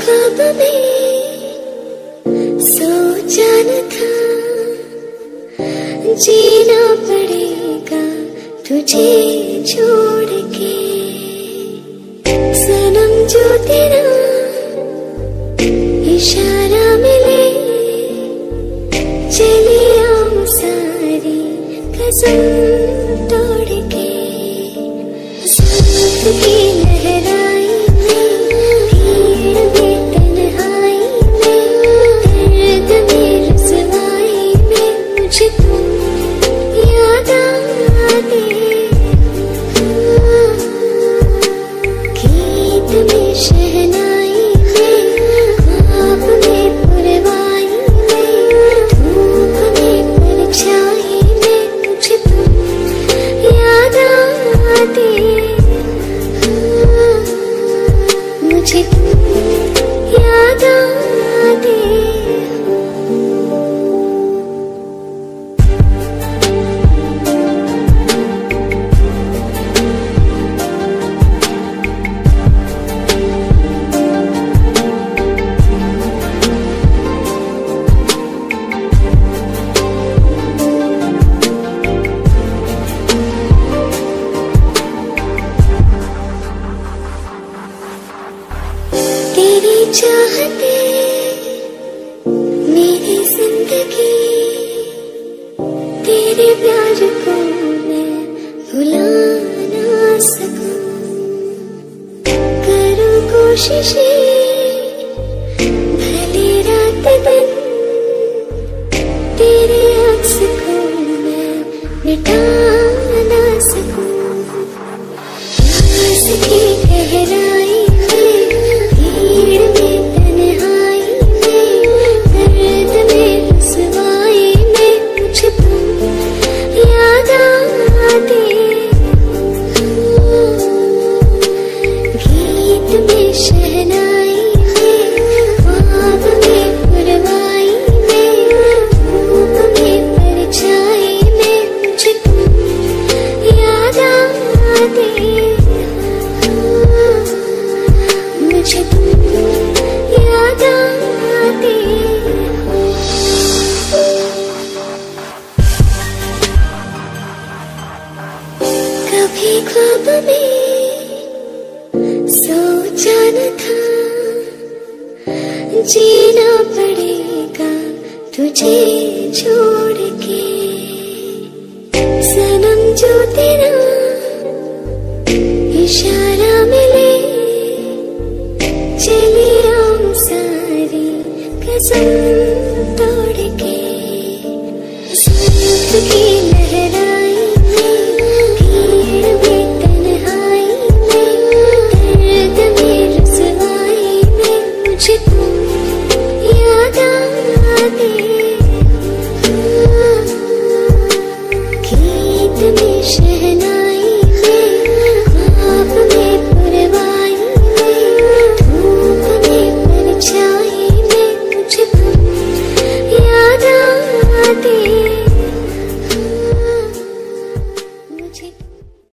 ख्वाब में सोचा न था जीना पड़ेगा तुझे छोड़ के। सनम जो तेरा इशारा मिले चली हम सारी कसम तोड़ के। सांस की लहरा चाहते मेरी जिंदगी तेरे प्यार को मैं भुला ना सकूं। करूं कोशिशें भले रात दिन तेरे अक्स को मैं मिटा ना सकूं। सांस की गहराई ख्वाब में सोचा न था जीना पड़ेगा तुझे छोड़ के। सनम जो तेरा इशारा मिले चली हम सारी कसम